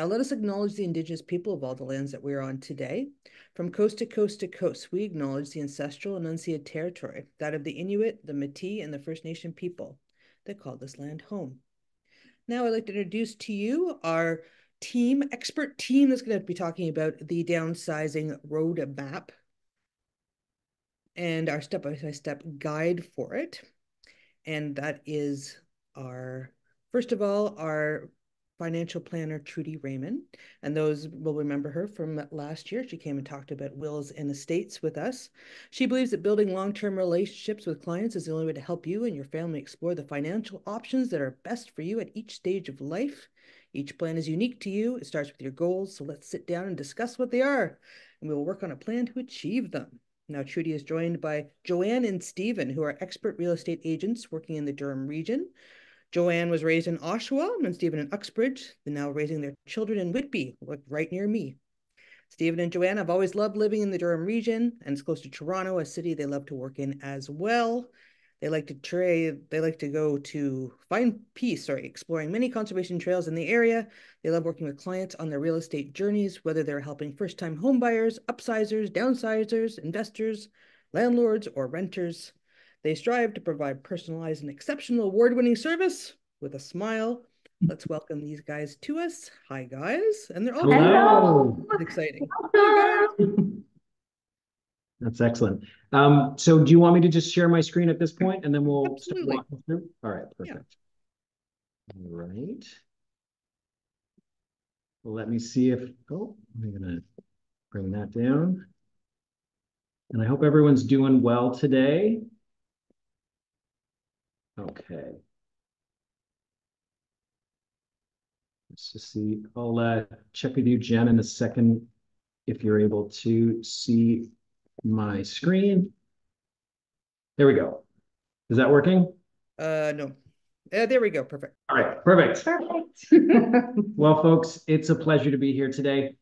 Now let us acknowledge the Indigenous people of all the lands that we are on today. From coast to coast to coast, we acknowledge the ancestral and unceded territory, that of the Inuit, the Métis, and the First Nation people that called this land home. Now I'd like to introduce to you our team, expert team that's going to be talking about the downsizing roadmap and our step-by-step guide for it. And that is our, first of all, our financial planner, Trudy Raymond. And those will remember her from last year. She came and talked about wills and estates with us. She believes that building long-term relationships with clients is the only way to help you and your family explore the financial options that are best for you at each stage of life. Each plan is unique to you. It starts with your goals. So let's sit down and discuss what they are, and we will work on a plan to achieve them. Now, Trudy is joined by Joanne and Stephen, who are expert real estate agents working in the Durham region. Joanne was raised in Oshawa and Stephen in Uxbridge. They're now raising their children in Whitby, right near me. Stephen and Joanne have always loved living in the Durham region, and it's close to Toronto, a city they love to work in as well. They like to go to find peace, exploring many conservation trails in the area. They love working with clients on their real estate journeys, whether they're helping first-time homebuyers, upsizers, downsizers, investors, landlords, or renters. They strive to provide personalized and exceptional award-winning service with a smile. Let's welcome these guys to us. Hi, guys. And they're all hello. Exciting. Hello. That's excellent. So do you want me to just share my screen at this point, and then we'll start walking through? All right, perfect. Yeah. All right. Well, let me see if, I'm gonna bring that down. And I hope everyone's doing well today. Okay. Let's just see, I'll check with you, Jen, in a second, if you're able to see my screen. There we go. Is that working? No. There we go. Perfect. All right. Perfect. Perfect. Well, folks, it's a pleasure to be here today.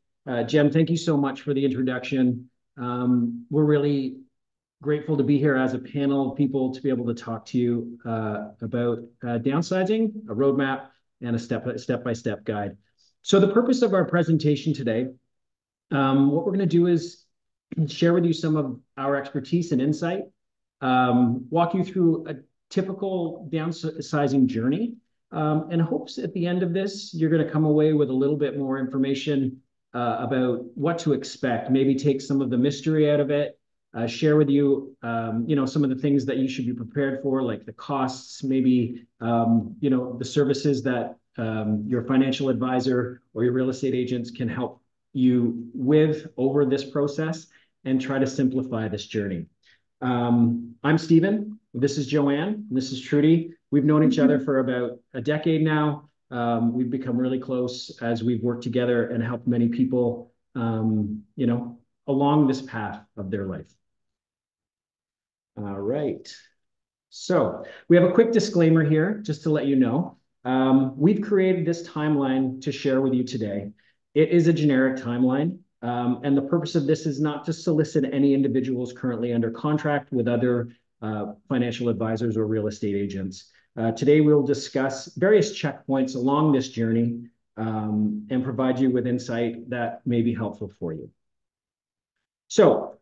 Jen, thank you so much for the introduction. We're really grateful to be here as a panel of people to be able to talk to you about downsizing, a roadmap, and a step-by-step guide. So the purpose of our presentation today, what we're going to do is share with you some of our expertise and insight, walk you through a typical downsizing journey, and hopes at the end of this, you're going to come away with a little bit more information about what to expect, maybe take some of the mystery out of it, share with you, you know, some of the things that you should be prepared for, like the costs, maybe, you know, the services that your financial advisor or your real estate agents can help you with over this process, and try to simplify this journey. I'm Stephen, this is Joanne, and this is Trudy. We've known each other for about a decade now. We've become really close as we've worked together and helped many people, you know, along this path of their life. All right. So we have a quick disclaimer here, just to let you know. We've created this timeline to share with you today. It is a generic timeline, and the purpose of this is not to solicit any individuals currently under contract with other financial advisors or real estate agents. Today, we'll discuss various checkpoints along this journey and provide you with insight that may be helpful for you. So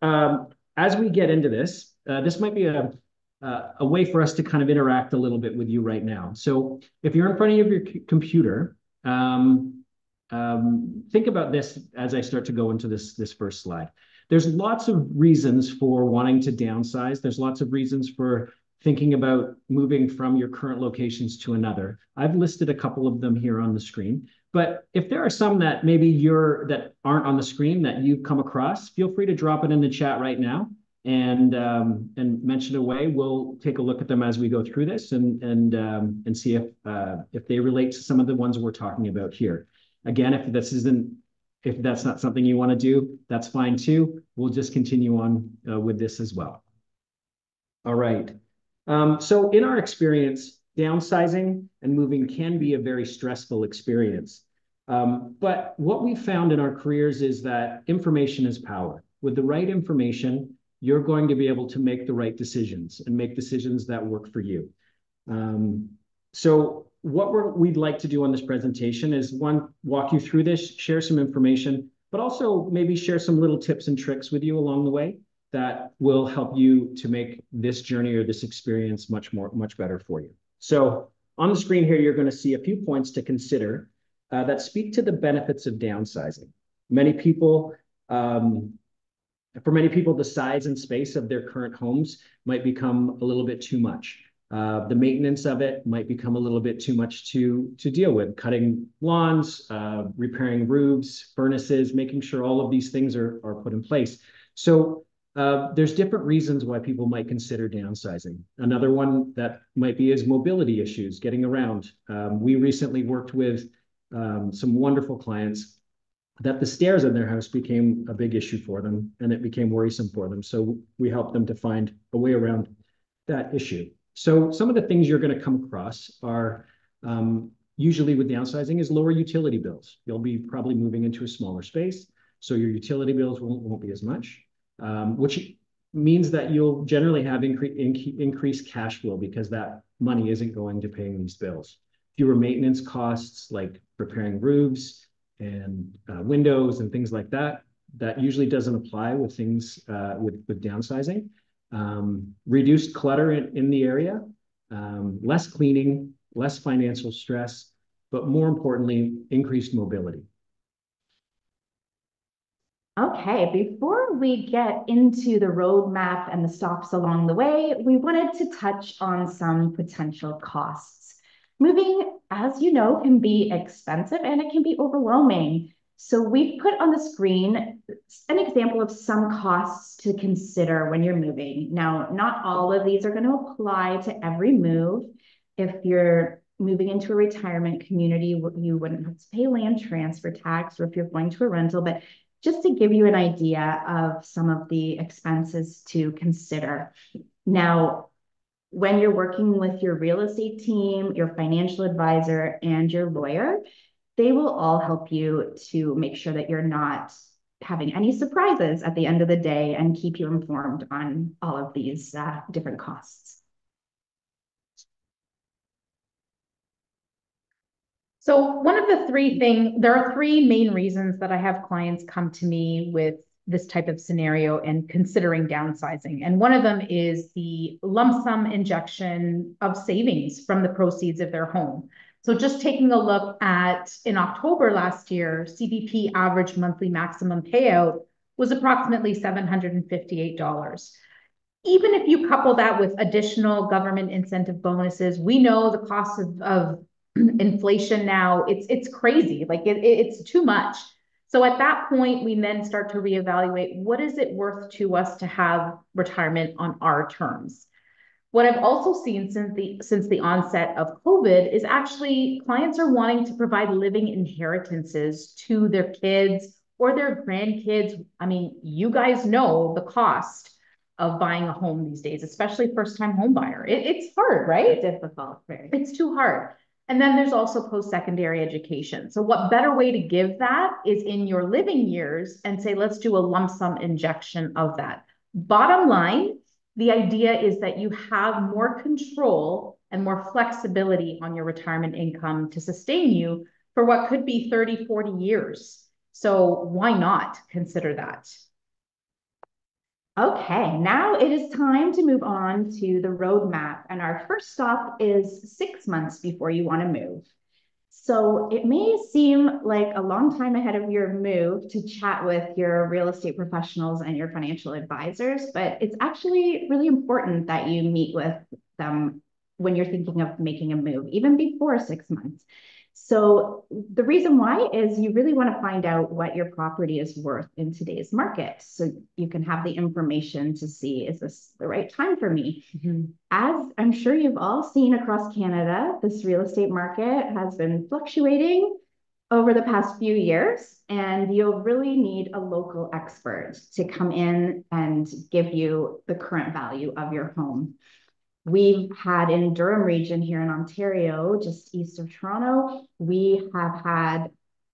as we get into this, this might be a way for us to kind of interact a little bit with you right now. So if you're in front of your computer, think about this as I start to go into this first slide. There's lots of reasons for wanting to downsize. There's lots of reasons for thinking about moving from your current locations to another. I've listed a couple of them here on the screen, but if there are some that maybe that aren't on the screen that you've come across, feel free to drop it in the chat right now and mention away. We'll take a look at them as we go through this and see if they relate to some of the ones we're talking about here. Again, if that's not something you want to do, that's fine too. We'll just continue on with this as well. All right. So in our experience, downsizing and moving can be a very stressful experience. But what we found in our careers is that information is power. With the right information, you're going to be able to make the right decisions and make decisions that work for you. So what we'd like to do on this presentation is, one, walk you through this, share some information, but also maybe share some little tips and tricks with you along the way that will help you to make this journey or this experience much better for you. So on the screen here, you're going to see a few points to consider that speak to the benefits of downsizing. Many people, for many people, the size and space of their current homes might become a little bit too much. The maintenance of it might become a little bit too much to deal with. Cutting lawns, repairing roofs, furnaces, making sure all of these things are put in place. So there's different reasons why people might consider downsizing. Another one that might be is mobility issues, getting around. We recently worked with some wonderful clients that the stairs in their house became a big issue for them, and it became worrisome for them. So we helped them to find a way around that issue. So some of the things you're going to come across are usually with downsizing is lower utility bills. You'll be probably moving into a smaller space, so your utility bills won't be as much, which means that you'll generally have increased cash flow because that money isn't going to paying these bills. Fewer maintenance costs like repairing roofs and windows and things like that. That usually doesn't apply with things with downsizing. Reduced clutter in the area, less cleaning, less financial stress, but more importantly, increased mobility. Okay, before we get into the roadmap and the stops along the way, we wanted to touch on some potential costs. Moving, as you know, can be expensive and it can be overwhelming. So we've put on the screen an example of some costs to consider when you're moving. Now, not all of these are going to apply to every move. If you're moving into a retirement community, you wouldn't have to pay land transfer tax, or if you're going to a rental, but just to give you an idea of some of the expenses to consider. Now, when you're working with your real estate team, your financial advisor, and your lawyer, they will all help you to make sure that you're not having any surprises at the end of the day and keep you informed on all of these different costs. So there are three main reasons that I have clients come to me with this type of scenario and considering downsizing. And one of them is the lump sum injection of savings from the proceeds of their home. So just taking a look at, in October last year, CPP average monthly maximum payout was approximately $758. Even if you couple that with additional government incentive bonuses, we know the cost of inflation now, it's crazy, like it's too much. So at that point, we then start to reevaluate what is it worth to us to have retirement on our terms. What I've also seen since the onset of COVID is actually clients are wanting to provide living inheritances to their kids or their grandkids. I mean, you guys know the cost of buying a home these days, especially first-time home buyer. It's hard, right? It's difficult. Right? It's too hard. And then there's also post-secondary education. So what better way to give that is in your living years and say, let's do a lump sum injection of that. Bottom line, the idea is that you have more control and more flexibility on your retirement income to sustain you for what could be 30, 40 years. So why not consider that? Okay, now it is time to move on to the roadmap. And our first stop is 6 months before you want to move. So it may seem like a long time ahead of your move to chat with your real estate professionals and your financial advisors, but it's actually really important that you meet with them when you're thinking of making a move, even before 6 months. So the reason why is you really want to find out what your property is worth in today's market, so you can have the information to see, is this the right time for me? Mm-hmm. As I'm sure you've all seen across Canada, this real estate market has been fluctuating over the past few years, and you'll really need a local expert to come in and give you the current value of your home. We've had in Durham region here in Ontario, just east of Toronto, we have had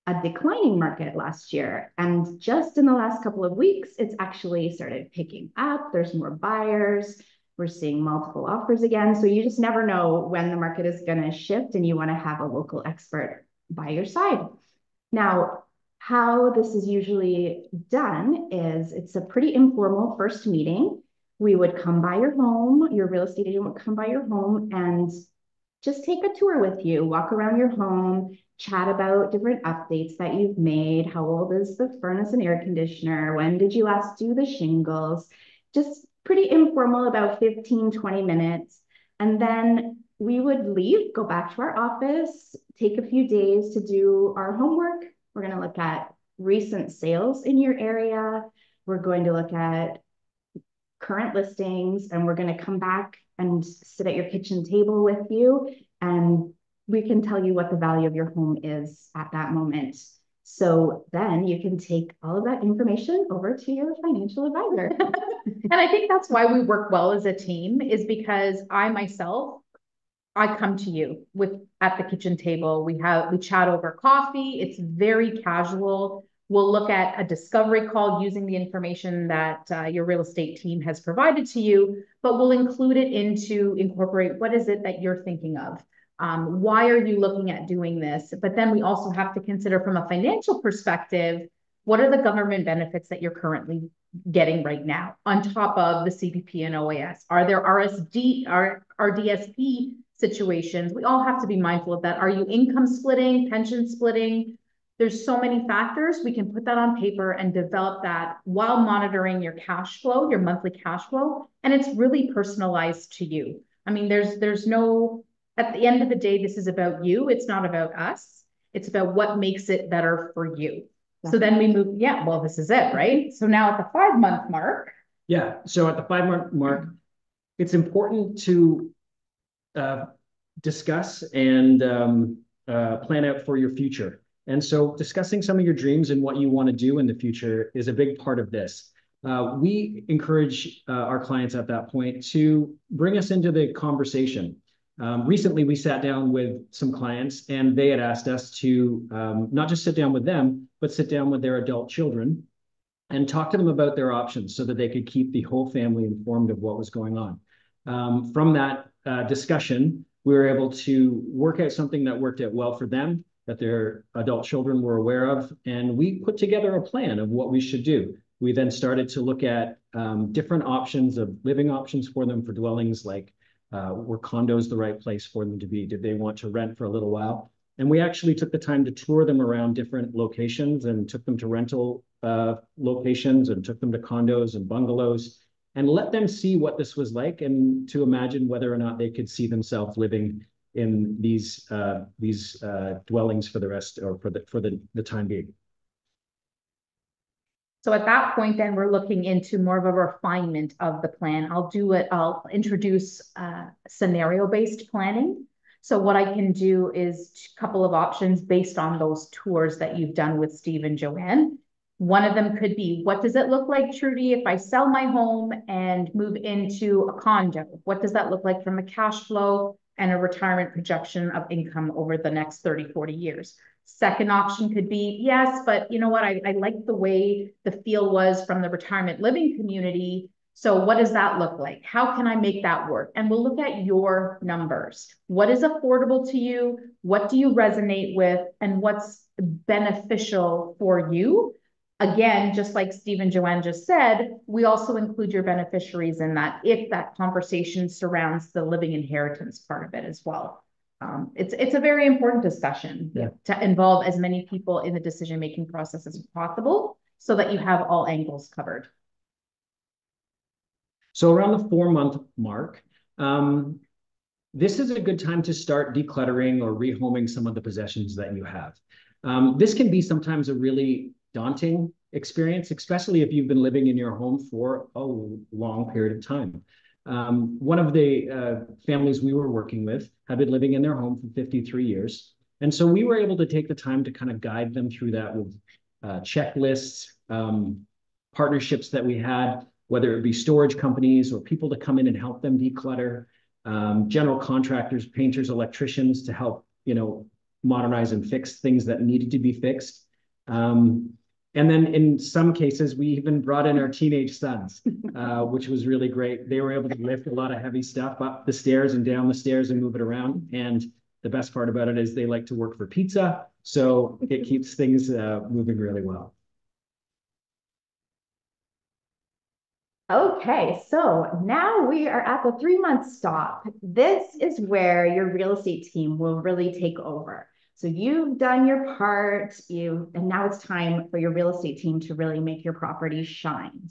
a declining market last year. And just in the last couple of weeks, it's actually started picking up. There's more buyers. We're seeing multiple offers again. So you just never know when the market is going to shift, and you want to have a local expert by your side. Now, how this is usually done is it's a pretty informal first meeting. We would come by your home, your real estate agent would come by your home and just take a tour with you, walk around your home, chat about different updates that you've made. How old is the furnace and air conditioner? When did you last do the shingles? Just pretty informal, about 15, 20 minutes. And then we would leave, go back to our office, take a few days to do our homework. We're going to look at recent sales in your area. We're going to look at current listings, and we're going to come back and sit at your kitchen table with you, and we can tell you what the value of your home is at that moment. So then you can take all of that information over to your financial advisor. And I think that's why we work well as a team, is because I myself, I come to you with at the kitchen table. We chat over coffee. It's very casual. We'll look at a discovery call using the information that your real estate team has provided to you, but we'll include it into incorporate what is it that you're thinking of? Why are you looking at doing this? But then we also have to consider from a financial perspective, what are the government benefits that you're currently getting right now on top of the CPP and OAS? Are there RDSP situations? We all have to be mindful of that. Are you income splitting, pension splitting? There's so many factors. We can put that on paper and develop that while monitoring your cash flow, your monthly cash flow, and it's really personalized to you. I mean, there's no, at the end of the day, this is about you. It's not about us. It's about what makes it better for you. So then we move, yeah, well, this is it, right? So now at the 5-month mark. Yeah, so at the 5-month mark, it's important to discuss and plan out for your future. And so discussing some of your dreams and what you want to do in the future is a big part of this. We encourage our clients at that point to bring us into the conversation. Recently, we sat down with some clients and they had asked us to not just sit down with them, but sit down with their adult children and talk to them about their options so that they could keep the whole family informed of what was going on. From that discussion, we were able to work out something that worked out well for them, that their adult children were aware of, and we put together a plan of what we should do. We then started to look at different options of living options for them for dwellings, like were condos the right place for them to be? Did they want to rent for a little while? And we actually took the time to tour them around different locations and took them to rental locations and took them to condos and bungalows and let them see what this was like and to imagine whether or not they could see themselves living in these dwellings for the rest or for the time being. So at that point, then we're looking into more of a refinement of the plan. I'll introduce scenario-based planning. So what I can do is a couple of options based on those tours that you've done with Steve and Joanne. One of them could be, what does it look like, Trudy, if I sell my home and move into a condo? What does that look like from a cash flow and a retirement projection of income over the next 30, 40 years. Second option could be, yes, but you know what? I like the way the feel was from the retirement living community. So what does that look like? How can I make that work? And we'll look at your numbers. What is affordable to you? What do you resonate with? And what's beneficial for you? Again, just like Steve and Joanne just said, we also include your beneficiaries in that if that conversation surrounds the living inheritance part of it as well. It's a very important discussion to involve as many people in the decision-making process as possible so that you have all angles covered. So around the 4-month mark, this is a good time to start decluttering or rehoming some of the possessions that you have. This can be sometimes a really daunting experience, especially if you've been living in your home for a long period of time. One of the families we were working with had been living in their home for 53 years. And so we were able to take the time to kind of guide them through that with checklists, partnerships that we had, whether it be storage companies or people to come in and help them declutter, general contractors, painters, electricians to help, modernize and fix things that needed to be fixed. And then in some cases, we even brought in our teenage sons, which was really great. They were able to lift a lot of heavy stuff up the stairs and down the stairs and move it around. And the best part about it is they like to work for pizza. So it keeps things moving really well. Okay, so now we are at the 3-month stop. This is where your real estate team will really take over. So you've done your part, and now it's time for your real estate team to really make your property shine.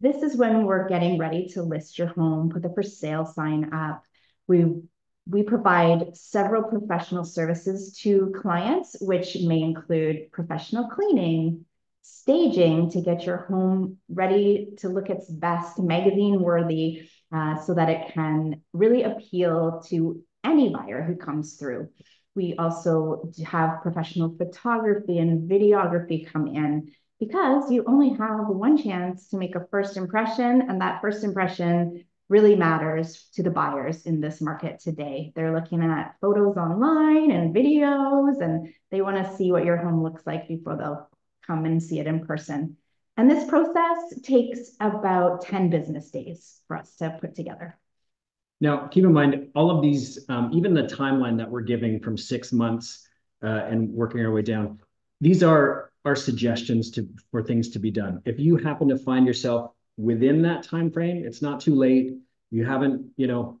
This is when we're getting ready to list your home, put the for sale sign up. We provide several professional services to clients, which may include professional cleaning, staging to get your home ready to look its best, magazine worthy, so that it can really appeal to any buyer who comes through. We also have professional photography and videography come in, because you only have one chance to make a first impression, and that first impression really matters to the buyers in this market today. They're looking at photos online and videos, and they want to see what your home looks like before they'll come and see it in person. And this process takes about 10 business days for us to put together. Now, keep in mind, all of these, even the timeline that we're giving from 6 months and working our way down, these are our suggestions for things to be done. If you happen to find yourself within that time frame, it's not too late. You haven't,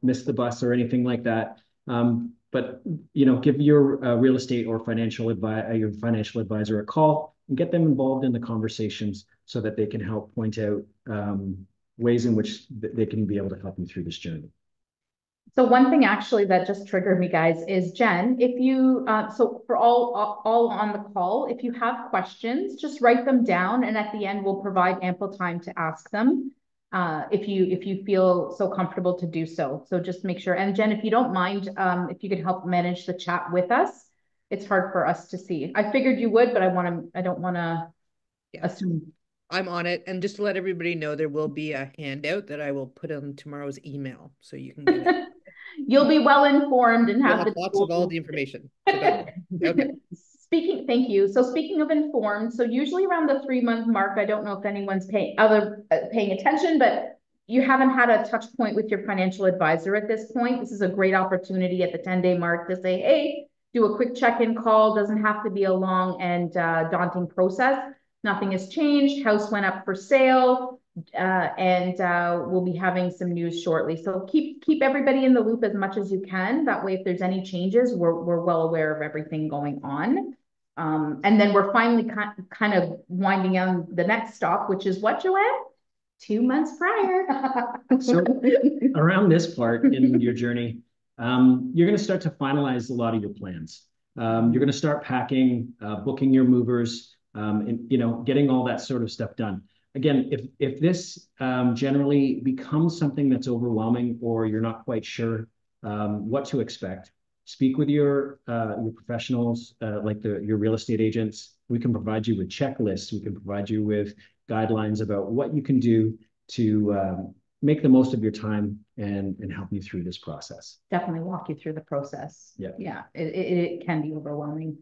missed the bus or anything like that. But give your real estate or your financial advisor a call and get them involved in the conversations so that they can help point out ways in which they can be able to help you through this journey. So one thing actually that just triggered me, guys, is Jen, if you, so for all on the call, if you have questions, just write them down, and at the end, we'll provide ample time to ask them if you feel so comfortable to do so. So just make sure, and Jen, if you don't mind, if you could help manage the chat with us. It's hard for us to see. I figured you would, but I don't want to assume. I'm on it. And just to let everybody know, there will be a handout that I will put in tomorrow's email, so you can get it. You'll be well informed and have lots of all the information. Okay. Thank you. So speaking of informed, so usually around the 3-month mark, I don't know if anyone's paying attention, but you haven't had a touch point with your financial advisor at this point. This is a great opportunity at the 10-day mark to say, hey, do a quick check-in call. Doesn't have to be a long and daunting process. Nothing has changed. House went up for sale, and we'll be having some news shortly. So keep everybody in the loop as much as you can. That way, if there's any changes, we're well aware of everything going on. And then we're finally kind of winding down the next stop, which is what, Joanne? 2 months prior. So around this part in your journey, you're going to start to finalize a lot of your plans. You're going to start packing, booking your movers, and getting all that sort of stuff done. Again, if this generally becomes something that's overwhelming, or you're not quite sure what to expect, speak with your professionals, like your real estate agents. We can provide you with checklists. We can provide you with guidelines about what you can do to make the most of your time and help you through this process. Definitely walk you through the process. Yeah, it can be overwhelming.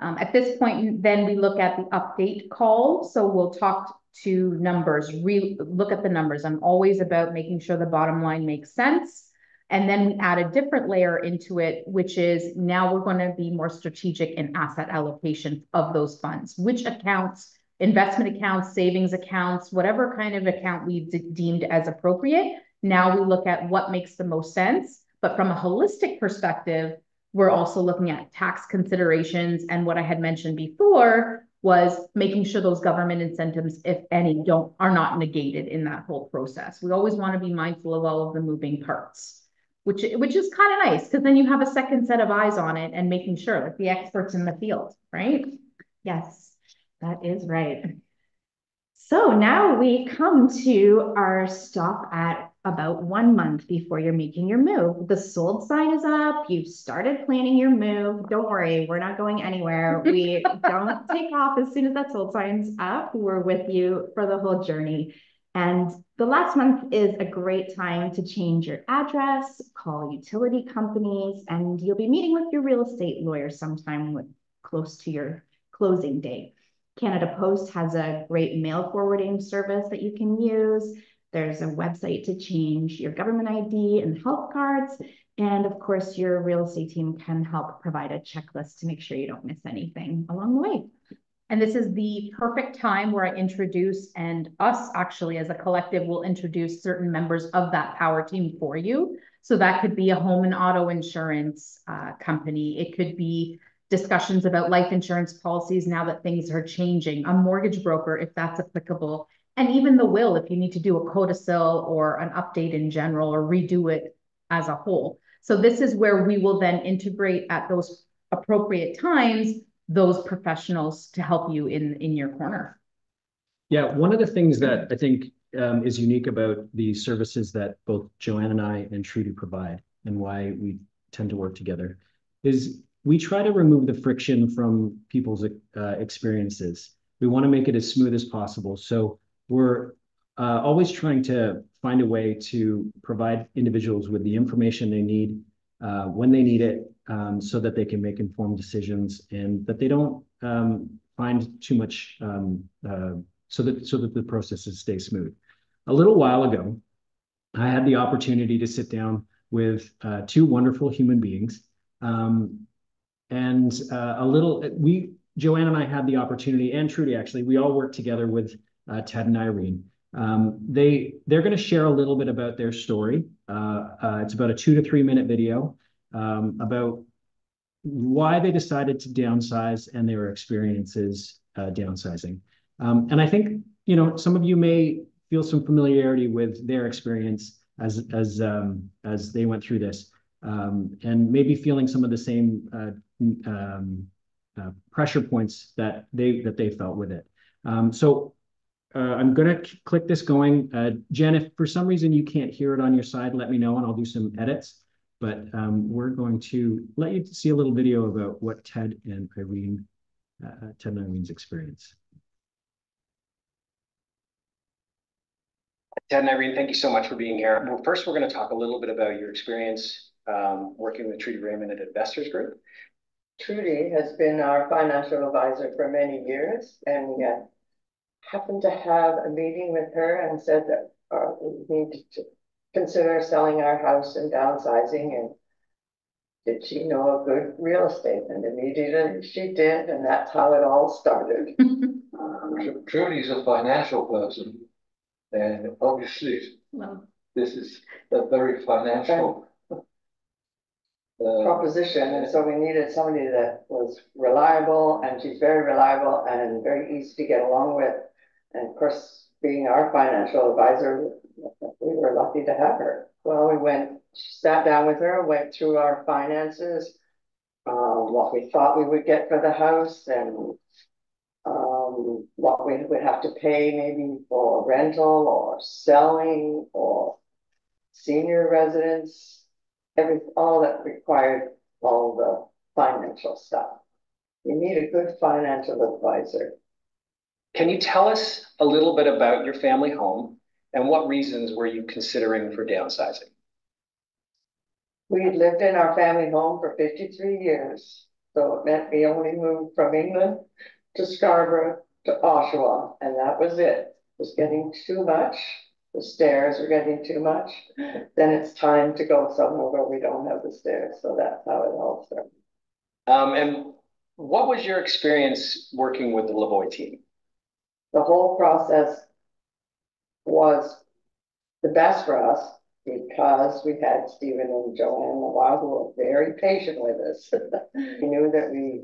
At this point, then we look at the update call. So we'll talk to numbers, look at the numbers. I'm always about making sure the bottom line makes sense. And then we add a different layer into it, which is now we're going to be more strategic in asset allocation of those funds, which accounts, investment accounts, savings accounts, whatever kind of account we've deemed as appropriate. Now we look at what makes the most sense. But from a holistic perspective, we're also looking at tax considerations, and what I had mentioned before was making sure those government incentives, if any, are not negated in that whole process. We always want to be mindful of all of the moving parts, which is kind of nice, because then you have a second set of eyes on it and making sure, like the experts in the field, right? Yes, that is right. So now we come to our stop at about 1 month before you're making your move. The sold sign is up. You've started planning your move. Don't worry, we're not going anywhere. We don't take off as soon as that sold sign's up. We're with you for the whole journey. And the last month is a great time to change your address, call utility companies, and you'll be meeting with your real estate lawyer sometime close to your closing date. Canada Post has a great mail forwarding service that you can use. There's a website to change your government ID and health cards. And of course, your real estate team can help provide a checklist to make sure you don't miss anything along the way. And this is the perfect time where I introduce, and us actually as a collective will introduce certain members of that power team for you. So that could be a home and auto insurance company. It could be discussions about life insurance policies now that things are changing, a mortgage broker if that's applicable, and even the will if you need to do a codicil or an update in general or redo it as a whole. So this is where we will then integrate at those appropriate times those professionals to help you in your corner. Yeah, one of the things that I think is unique about the services that both Joanne and I and Trudy provide and why we tend to work together is we try to remove the friction from people's experiences. We want to make it as smooth as possible. So we're always trying to find a way to provide individuals with the information they need when they need it, so that they can make informed decisions and that they don't find too much, so that the processes stay smooth. A little while ago, I had the opportunity to sit down with two wonderful human beings, Joanne and I had the opportunity, and Trudy actually, we all worked together with Ted and Irene. They're going to share a little bit about their story. It's about a 2 to 3 minute video. About why they decided to downsize and their experiences downsizing. And I think, you know, some of you may feel some familiarity with their experience as they went through this, and maybe feeling some of the same pressure points that they felt with it. I'm going to click this going. Jen, if for some reason you can't hear it on your side, let me know and I'll do some edits. But we're going to let you see a little video about what Ted and Irene's experience. Ted and Irene, thank you so much for being here. Well, first, we're going to talk a little bit about your experience working with Trudy Raymond at Investors Group. Trudy has been our financial advisor for many years, and we happened to have a meeting with her and said that we needed to consider selling our house and downsizing, and did she know a good real estate? And immediately she did, and that's how it all started. Trudy's a financial person, and obviously this is a very financial proposition, and so we needed somebody that was reliable, and she's very reliable and very easy to get along with, and of course being our financial advisor, we were lucky to have her. Well, we sat down with her, went through our finances, what we thought we would get for the house, and what we would have to pay maybe for rental or selling or senior residence, all that required all the financial stuff. You need a good financial advisor. Can you tell us a little bit about your family home? And what reasons were you considering for downsizing? We had lived in our family home for 53 years. So it meant we only moved from England to Scarborough to Oshawa, and that was it. It was getting too much. The stairs were getting too much. Then it's time to go somewhere where we don't have the stairs. So that's how it all started. And what was your experience working with the Lavoie team? The whole process was the best for us because we had Stephen and Joanne Lavoie, who were very patient with us. We knew that we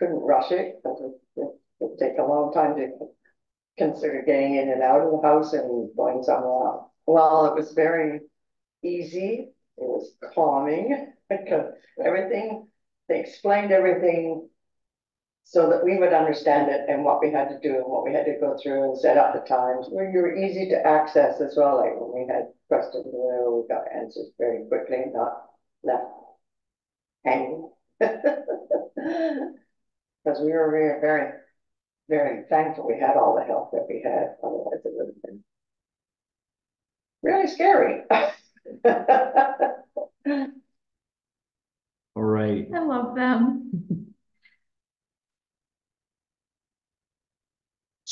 couldn't rush it because it would take a long time to consider getting in and out of the house and going somewhere else. Well, it was very easy. It was calming because they explained everything so that we would understand it and what we had to do and what we had to go through and set up the times. We were easy to access as well, like when we had questions, we got answers very quickly, not left hanging. Because we were very, very thankful we had all the help that we had, otherwise it would have been really scary. All right. I love them.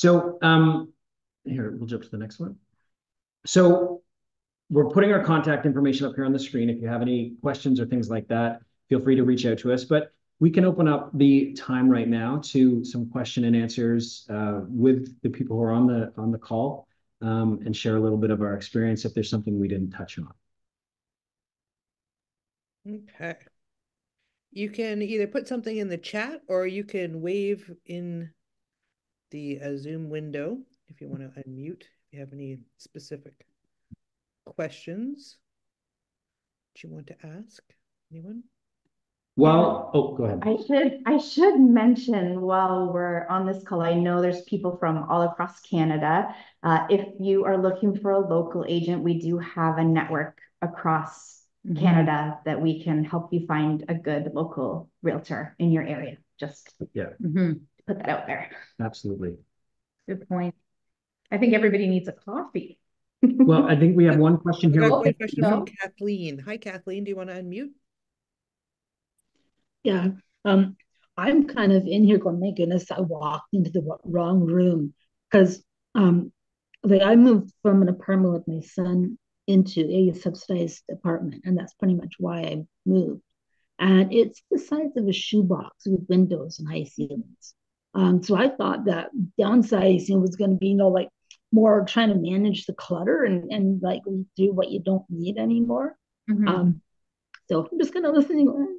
So here, we'll jump to the next one. So we're putting our contact information up here on the screen. If you have any questions or things like that, feel free to reach out to us. But we can open up the time right now to some question and answers with the people who are on the call and share a little bit of our experience if there's something we didn't touch on. Okay. You can either put something in the chat or you can wave in the Zoom window if you want to unmute, if you have any specific questions that you want to ask. Anyone? Well, oh, go ahead. I should mention while we're on this call, I know there's people from all across Canada. If you are looking for a local agent, we do have a network across Canada that we can help you find a good local realtor in your area. Just put that out there. Absolutely. Good point. I think everybody needs a coffee. Well, I think we have one question here. Oh, question from Kathleen. Hi, Kathleen. Do you want to unmute? Yeah, I'm kind of in here going, my goodness, I walked into the wrong room because like I moved from an apartment with my son into a subsidized apartment, and that's pretty much why I moved. And it's the size of a shoebox with windows and high ceilings. So I thought that downsizing was going to be, you know, like more trying to manage the clutter and like do what you don't need anymore. So I'm just going to listen to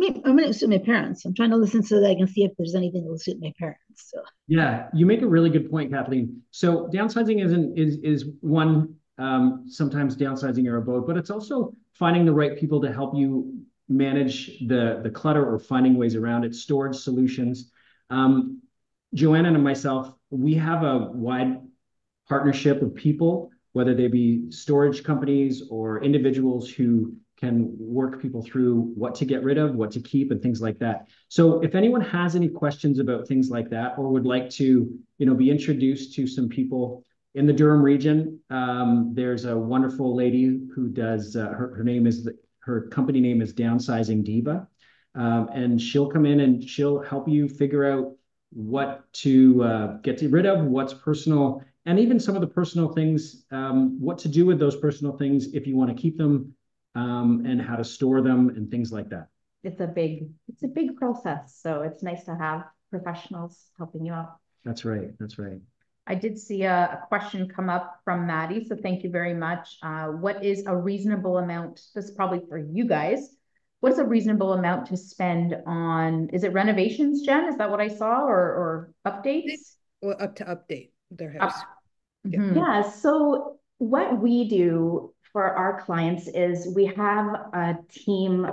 I'm going to suit my parents. I'm trying to listen so that I can see if there's anything that will suit my parents. So. Yeah, you make a really good point, Kathleen. So downsizing is one, sometimes downsizing your abode, but it's also finding the right people to help you manage the clutter or finding ways around it, storage solutions. Joanne and myself, we have a wide partnership of people, whether they be storage companies or individuals who can work people through what to get rid of, what to keep, and things like that. So if anyone has any questions about things like that or would like to, you know, be introduced to some people in the Durham region, there's a wonderful lady who does, her company name is Downsizing Diva, and she'll come in and she'll help you figure out what to get rid of, what's personal, and even some of the personal things, what to do with those personal things if you want to keep them, and how to store them and things like that. It's a big process. So it's nice to have professionals helping you out. That's right. That's right. I did see a question come up from Maddie. So thank you very much. What is a reasonable amount? This is probably for you guys. What's a reasonable amount to spend on, is it renovations, Jen? Is that what I saw, or updates? Well, update their house. Yeah. So what we do for our clients is we have a team,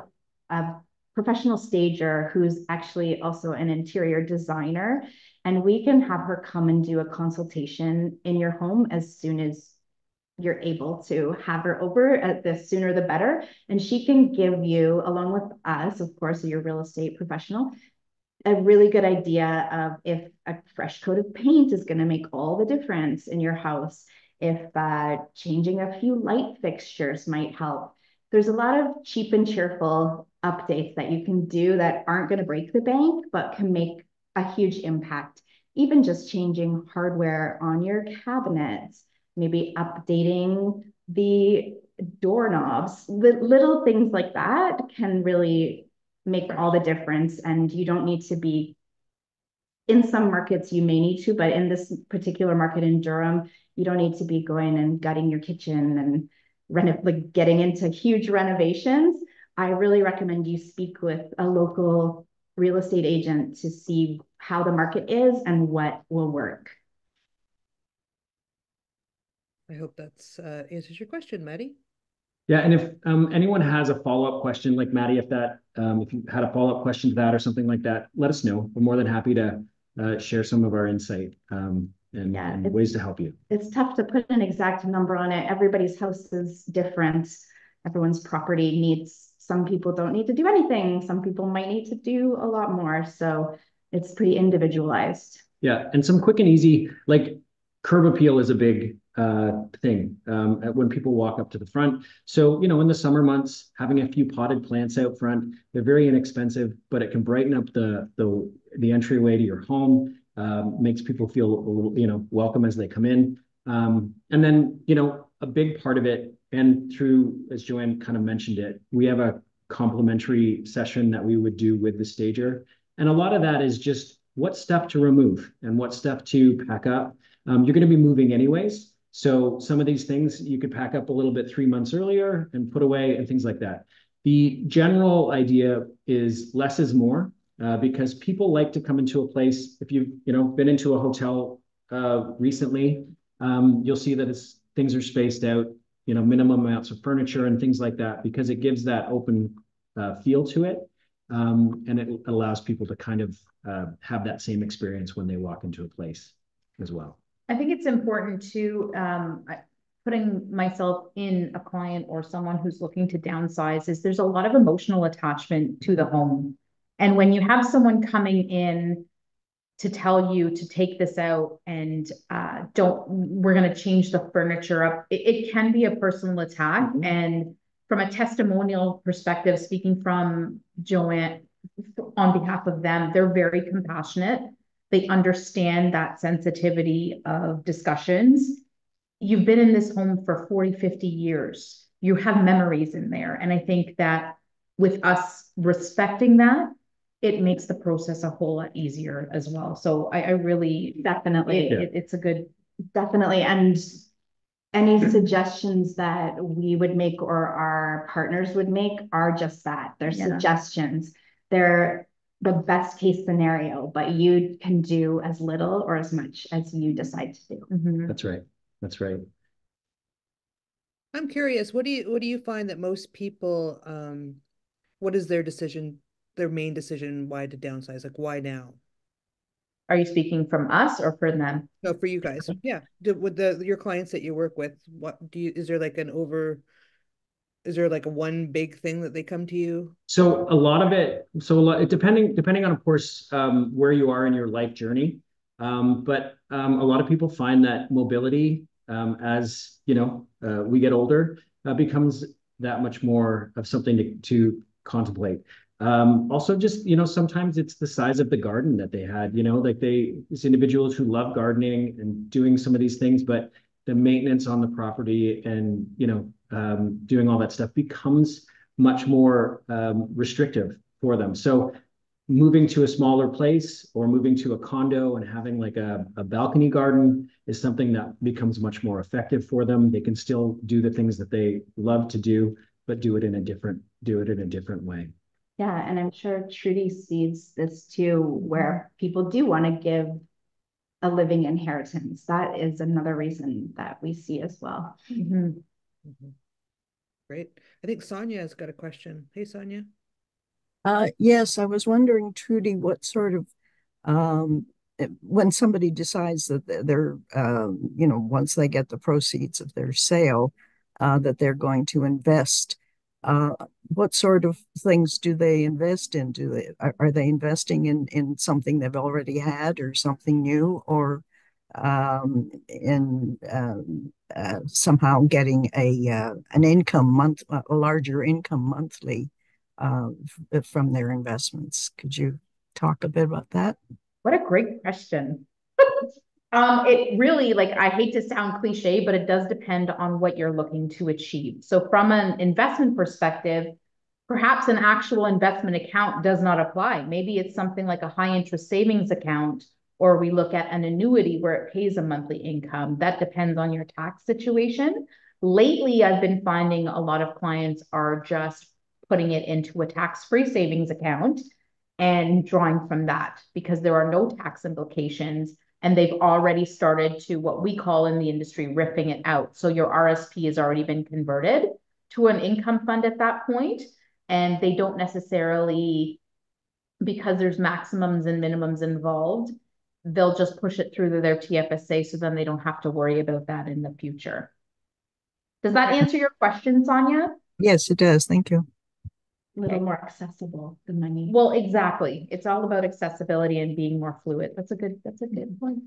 a professional stager who's actually also an interior designer, and we can have her come and do a consultation in your home as soon as you're able to have her over. The sooner the better. And she can give you, along with us, of course, your real estate professional, a really good idea of if a fresh coat of paint is going to make all the difference in your house, if changing a few light fixtures might help. There's a lot of cheap and cheerful updates that you can do that aren't going to break the bank, but can make a huge impact. Even just changing hardware on your cabinets, maybe updating the doorknobs, little things like that can really make all the difference. And you don't need to be, in some markets you may need to, but in this particular market in Durham, you don't need to be going and gutting your kitchen and like getting into huge renovations. I really recommend you speak with a local real estate agent to see how the market is and what will work. I hope that's answers your question, Maddie. Yeah, and if anyone has a follow-up question, like Maddie, if you had a follow-up question to that or something like that, let us know. We're more than happy to share some of our insight and ways to help you. It's tough to put an exact number on it. Everybody's house is different. Everyone's property needs, some people don't need to do anything. Some people might need to do a lot more. So it's pretty individualized. Yeah, and some quick and easy, like curb appeal is a big thing when people walk up to the front. So, you know, in the summer months, having a few potted plants out front, they're very inexpensive, but it can brighten up the entryway to your home. makes people feel a little, welcome as they come in. And then, a big part of it, and through, as Joanne kind of mentioned it, we have a complimentary session that we would do with the stager. And a lot of that is just what stuff to remove and what stuff to pack up. You're going to be moving anyways. So some of these things you could pack up a little bit 3 months earlier and put away and things like that. The general idea is less is more, because people like to come into a place. If you've been into a hotel recently, you'll see that it's, things are spaced out, minimum amounts of furniture and things like that, because it gives that open feel to it. And it allows people to kind of have that same experience when they walk into a place as well. I think it's important to putting myself in a client or someone who's looking to downsize is there's a lot of emotional attachment to the home. And when you have someone coming in to tell you to take this out and we're going to change the furniture up, it can be a personal attack. Mm-hmm. And from a testimonial perspective, speaking from Joanne on behalf of them, they're very compassionate. They understand that sensitivity of discussions. You've been in this home for 40, 50 years. You have memories in there. And I think that with us respecting that, it makes the process a whole lot easier as well. So I really, definitely, it's a good, definitely. And any suggestions that we would make or our partners would make are just that. They're suggestions. They're the best case scenario, but you can do as little or as much as you decide to do. Mm-hmm. That's right. That's right. I'm curious, what do you find that most people, what is their decision, their main decision, why to downsize? Like, why now? Are you speaking from us or for them? No, for you guys. Yeah. With your clients that you work with, is there like one big thing that they come to you? So a lot of it, depending on, of course, where you are in your life journey. But a lot of people find that mobility, as we get older, becomes that much more of something to contemplate. Also just, sometimes it's the size of the garden that they had, like it's individuals who love gardening and doing some of these things, but the maintenance on the property and, doing all that stuff becomes much more restrictive for them. So moving to a smaller place or moving to a condo and having like a balcony garden is something that becomes much more effective for them. They can still do the things that they love to do, but do it in a different way. Yeah, and I'm sure Trudy sees this too, where people do want to give a living inheritance. That is another reason that we see as well. Mm-hmm. Mm-hmm. Great. I think Sonia's got a question. Hey, Sonia. Yes, I was wondering, Trudy, what sort of when somebody decides that they're, once they get the proceeds of their sale, that they're going to invest, what sort of things do they invest in? Are they investing in something they've already had or something new, or somehow getting an income a larger income monthly from their investments? Could you talk a bit about that? What a great question. It really, I hate to sound cliche, but it does depend on what you're looking to achieve. So from an investment perspective, perhaps an actual investment account does not apply. Maybe it's something like a high interest savings account, or we look at an annuity where it pays a monthly income. That depends on your tax situation. Lately, I've been finding a lot of clients are just putting it into a tax-free savings account and drawing from that because there are no tax implications. And they've already started to what we call in the industry, ripping it out. So your RRSP has already been converted to an income fund at that point. And they don't necessarily, because there's maximums and minimums involved, they'll just push it through to their TFSA. So then they don't have to worry about that in the future. Does that answer your question, Sonia? Yes, it does. Thank you. A little more accessible, the money. Well, exactly. It's all about accessibility and being more fluid. That's a good point.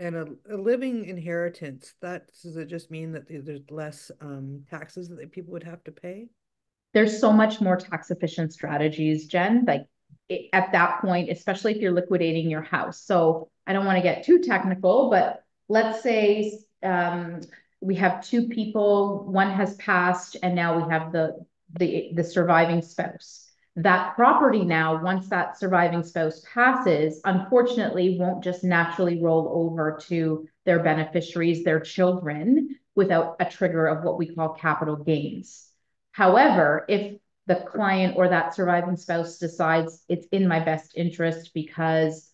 And a living inheritance, does it just mean that there's less taxes that people would have to pay? There's so much more tax efficient strategies, Jen, like at that point, especially if you're liquidating your house. So I don't want to get too technical, but let's say we have two people, one has passed, and now we have the surviving spouse. That property now, once that surviving spouse passes, unfortunately won't just naturally roll over to their beneficiaries, their children, without a trigger of what we call capital gains. However, if the client or that surviving spouse decides it's in my best interest because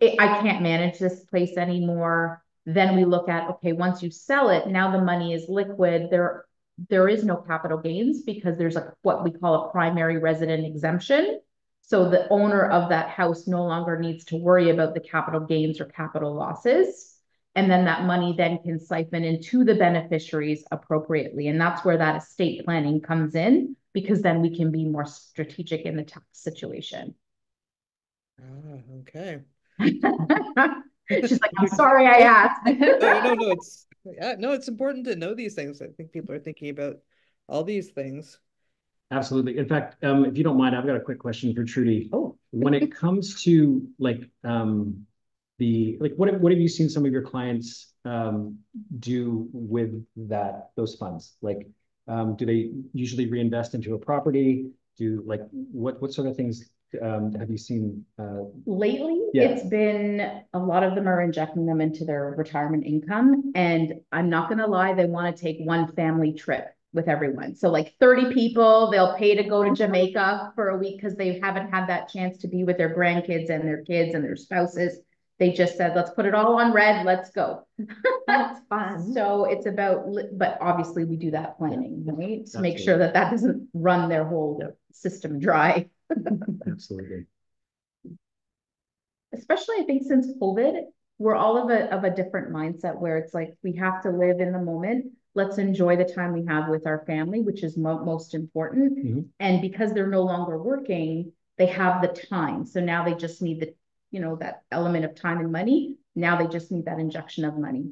I can't manage this place anymore, then we look at, okay, once you sell it, now the money is liquid. There is no capital gains because there's a, what we call a primary resident exemption. So the owner of that house no longer needs to worry about the capital gains or capital losses. And then that money then can siphon into the beneficiaries appropriately. And that's where that estate planning comes in, because then we can be more strategic in the tax situation. Ah, okay. She's like, I'm sorry I asked. No, it's important to know these things. I think people are thinking about all these things. Absolutely. In fact, if you don't mind, I've got a quick question for Trudy. Oh, when it comes to what have you seen some of your clients do with those funds? Do they usually reinvest into a property? What sort of things have you seen lately? Yeah. It's been a lot of them are injecting them into their retirement income, and I'm not going to lie, they want to take one family trip with everyone. So 30 people, they'll pay to go to Jamaica for a week because they haven't had that chance to be with their grandkids and their kids and their spouses. They just said, let's put it all on red, let's go. That's fun. So it's about, but obviously we do that planning, right? To make sure that doesn't run their whole system dry. Absolutely. Especially, I think, since COVID, we're all of a different mindset where it's like, we have to live in the moment. Let's enjoy the time we have with our family, which is most important. Mm-hmm. And because they're no longer working, they have the time. So now they just need that element of time and money. Now they just need that injection of money.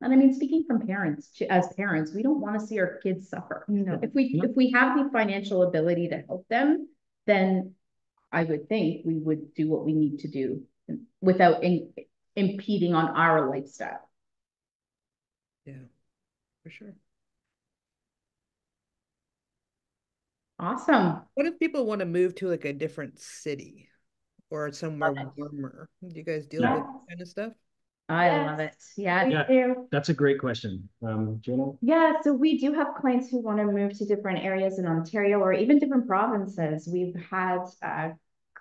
And I mean, speaking from parents, as parents, we don't want to see our kids suffer. No. If we have the financial ability to help them, then I would think we would do what we need to do without impeding on our lifestyle. Yeah, for sure. Awesome. What if people want to move to a different city or somewhere warmer? Do you guys deal with that kind of stuff? I love it. Yeah. That's a great question. Joanne? Yeah, so we do have clients who want to move to different areas in Ontario or even different provinces. We've had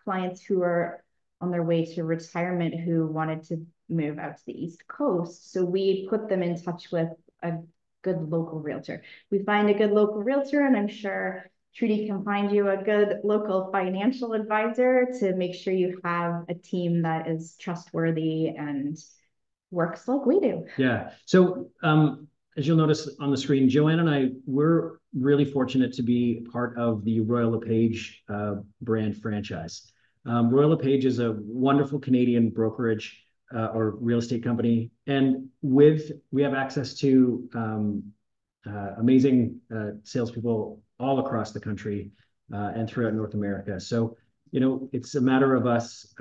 clients who are on their way to retirement who wanted to move out to the East Coast. So we put them in touch with a good local realtor. We find a good local realtor, and I'm sure Trudy can find you a good local financial advisor to make sure you have a team that is trustworthy and works like we do. Yeah. So as you'll notice on the screen, Joanne and I, we're really fortunate to be part of the Royal LePage brand franchise. Royal LePage is a wonderful Canadian brokerage or real estate company. And we have access to amazing salespeople all across the country and throughout North America. So, it's a matter of us,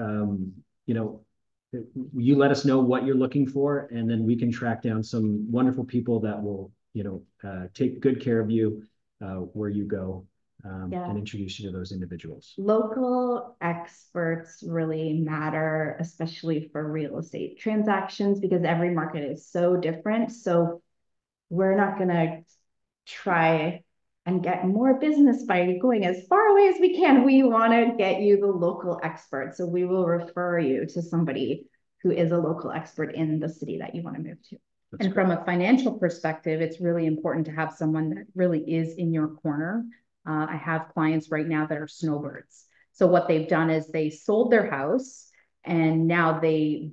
you let us know what you're looking for, and then we can track down some wonderful people that will, take good care of you where you go and introduce you to those individuals. Local experts really matter, especially for real estate transactions, because every market is so different. So we're not going to try and get more business by going as far away as we can. We want to get you the local expert. So we will refer you to somebody who is a local expert in the city that you want to move to. And from a financial perspective, it's really important to have someone that really is in your corner. I have clients right now that are snowbirds. So what they've done is they sold their house, and now they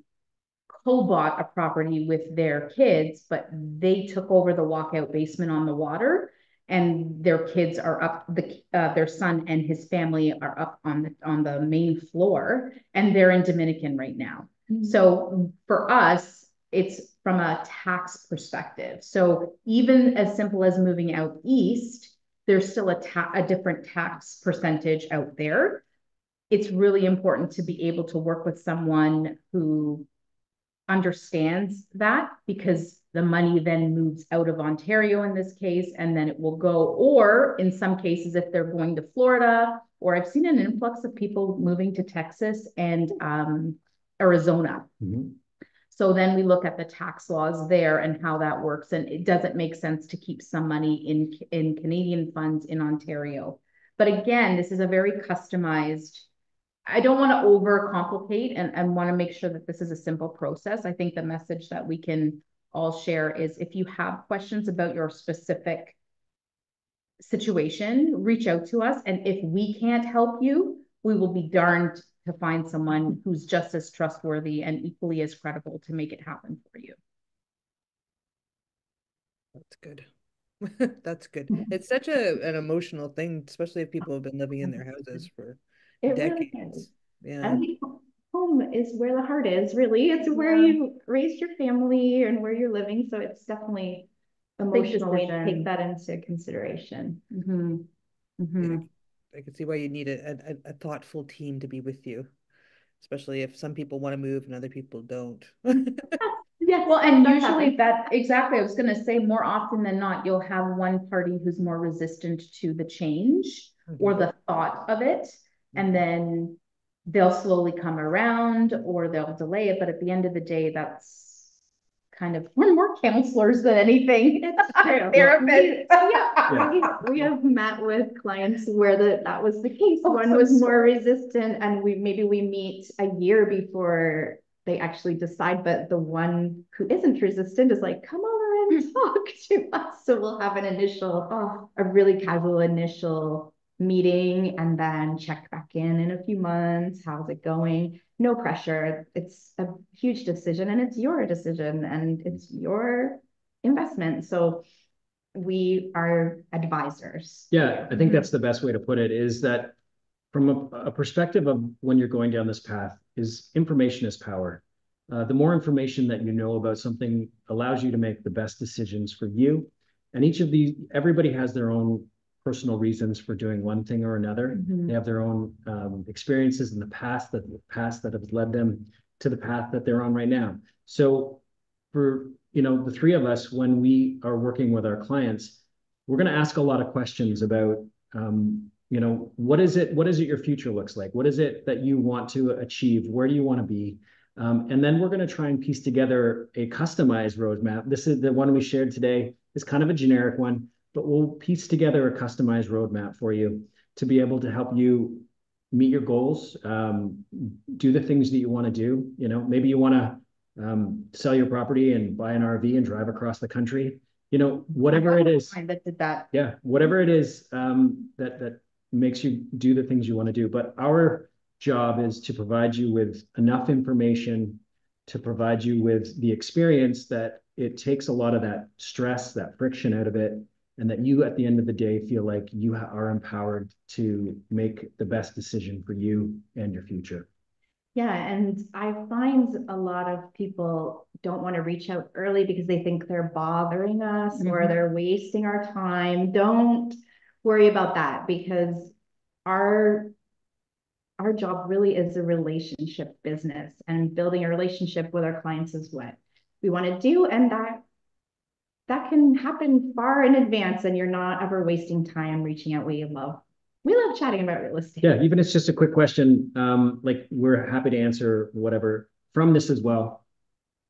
co-bought a property with their kids, but they took over the walkout basement on the water. And their kids are up, their son and his family are up on the main floor, and they're in Dominican right now. Mm-hmm. So for us, it's from a tax perspective. So even as simple as moving out east, there's still a different tax percentage out there. It's really important to be able to work with someone who understands that, because the money then moves out of Ontario in this case, and then it will go, or in some cases, if they're going to Florida, or I've seen an influx of people moving to Texas and Arizona. Mm-hmm. So then we look at the tax laws there and how that works. And it doesn't make sense to keep some money in Canadian funds in Ontario. But again, this is a very customized, I don't want to overcomplicate and want to make sure that this is a simple process. I think the message that we can all share is, if you have questions about your specific situation, reach out to us. And if we can't help you, we will be darned to find someone who's just as trustworthy and equally as credible to make it happen for you. That's good. That's good. It's such an emotional thing, especially if people have been living in their houses for decades. Really is. Yeah. I think home is where the heart is, really. It's where you raised your family and where you're living. So it's definitely emotional to take that into consideration. Mm-hmm. Mm-hmm. Yeah. I can see why you need a thoughtful team to be with you, especially if some people want to move and other people don't. Yeah, well, and usually that, exactly, I was going to say, more often than not, you'll have one party who's more resistant to the change or the thought of it, and then they'll slowly come around or they'll delay it. But at the end of the day, that's kind of, we're more counselors than anything. Therapists. We have met with clients where that was the case. One was more resistant, and maybe we meet a year before they actually decide. But the one who isn't resistant is like, come over and talk to us. So we'll have an initial, a really casual initial meeting, and then check back in a few months. How's it going? No pressure. It's a huge decision, and it's your decision, and it's your investment. So we are advisors. Yeah, I think that's the best way to put it, is that from a perspective of when you're going down this path, is information is power. The more information that you know about something allows you to make the best decisions for you. And each of these, everybody has their own personal reasons for doing one thing or another. They have their own experiences in the past that have led them to the path that they're on right now. So for the three of us, when we are working with our clients, we're going to ask a lot of questions about what is it your future looks like, what is it that you want to achieve, where do you want to be, and then we're going to try and piece together a customized roadmap. This is the one we shared today. It's kind of a generic one, but we'll piece together a customized roadmap for you to be able to help you meet your goals, do the things that you want to do. Maybe you want to sell your property and buy an RV and drive across the country. Whatever it is. That did that. Yeah, whatever it is that makes you do the things you want to do. But our job is to provide you with enough information to provide you with the experience that it takes a lot of that stress, that friction out of it, and that you, at the end of the day, feel like you are empowered to make the best decision for you and your future. Yeah, and I find a lot of people don't want to reach out early because they think they're bothering us or they're wasting our time. Don't worry about that, because our job really is a relationship business, and building a relationship with our clients is what we want to do, and that can happen far in advance, and you're not ever wasting time reaching out. We love chatting about real estate. Yeah, even if it's just a quick question, like, we're happy to answer whatever from this as well.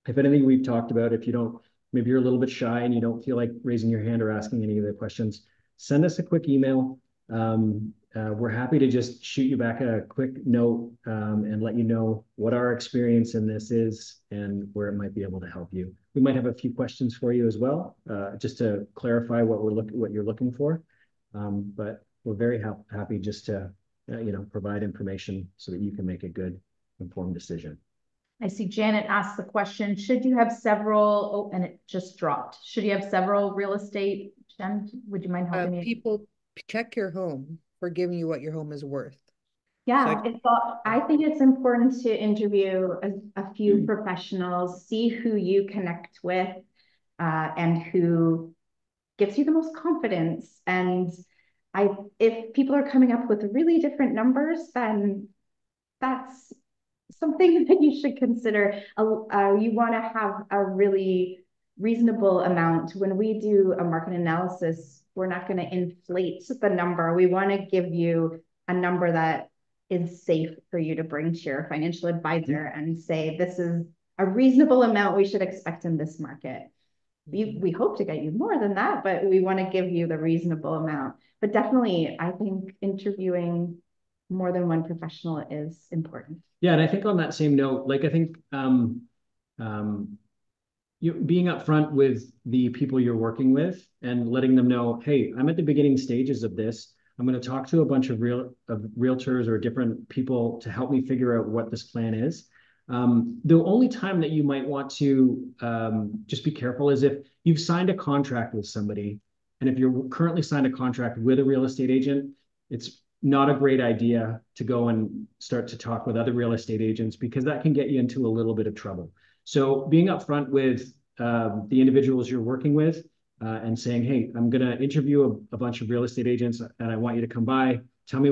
If anything we've talked about, if you don't, maybe you're a little bit shy and you don't feel like raising your hand or asking any of the questions, send us a quick email. We're happy to just shoot you back a quick note and let you know what our experience in this is and where it might be able to help you. We might have a few questions for you as well, just to clarify what you're looking for. But we're very happy just to provide information so that you can make a good, informed decision. I see Janet asked the question, should you have several, and it just dropped. Should you have several real estate, Jen, would you mind helping me? People check your home for giving you what your home is worth. Yeah, so I think it's important to interview a few professionals, see who you connect with and who gives you the most confidence. And If people are coming up with really different numbers, then that's something that you should consider. You want to have a really reasonable amount. When we do a market analysis, we're not going to inflate the number. We want to give you a number that is safe for you to bring to your financial advisor and say, this is a reasonable amount we should expect in this market. We hope to get you more than that, but we want to give you the reasonable amount. But definitely, I think interviewing more than one professional is important. Yeah, and I think on that same note, like I think you being upfront with the people you're working with and letting them know, hey, I'm at the beginning stages of this. I'm going to talk to a bunch of realtors or different people to help me figure out what this plan is. The only time that you might want to just be careful is if you've signed a contract with somebody, and if you're currently signed a contract with a real estate agent, it's not a great idea to go and start to talk with other real estate agents, because that can get you into a little bit of trouble. So being upfront with the individuals you're working with and saying, hey, I'm going to interview a bunch of real estate agents and I want you to come by. Tell me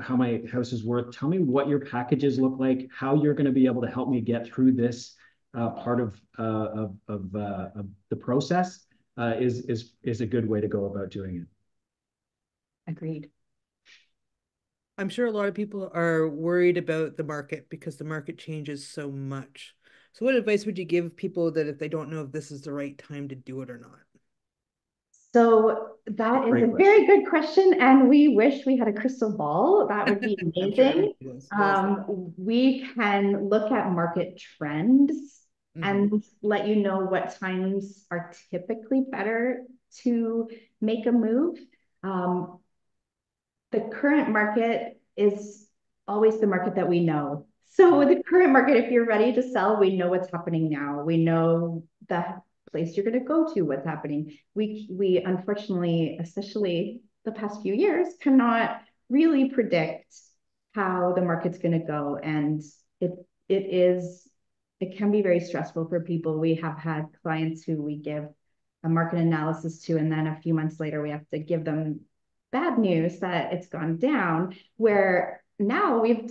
how my house is worth. Tell me what your packages look like, how you're going to be able to help me get through this part of the process is a good way to go about doing it. Agreed. I'm sure a lot of people are worried about the market because the market changes so much. So what advice would you give people that if they don't know if this is the right time to do it or not? So that is a very good question, and we wish we had a crystal ball. That would be amazing. We can look at market trends and let you know what times are typically better to make a move. The current market is always the market that we know. So with the current market, if you're ready to sell, we know what's happening now. We know that place you're going to go to, what's happening. We unfortunately, especially the past few years, cannot really predict how the market's going to go. And it can be very stressful for people. We have had clients who we give a market analysis to, and then a few months later, we have to give them bad news that it's gone down, where now we're